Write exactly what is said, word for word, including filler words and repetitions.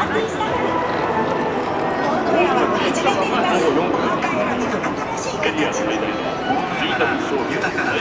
豊かな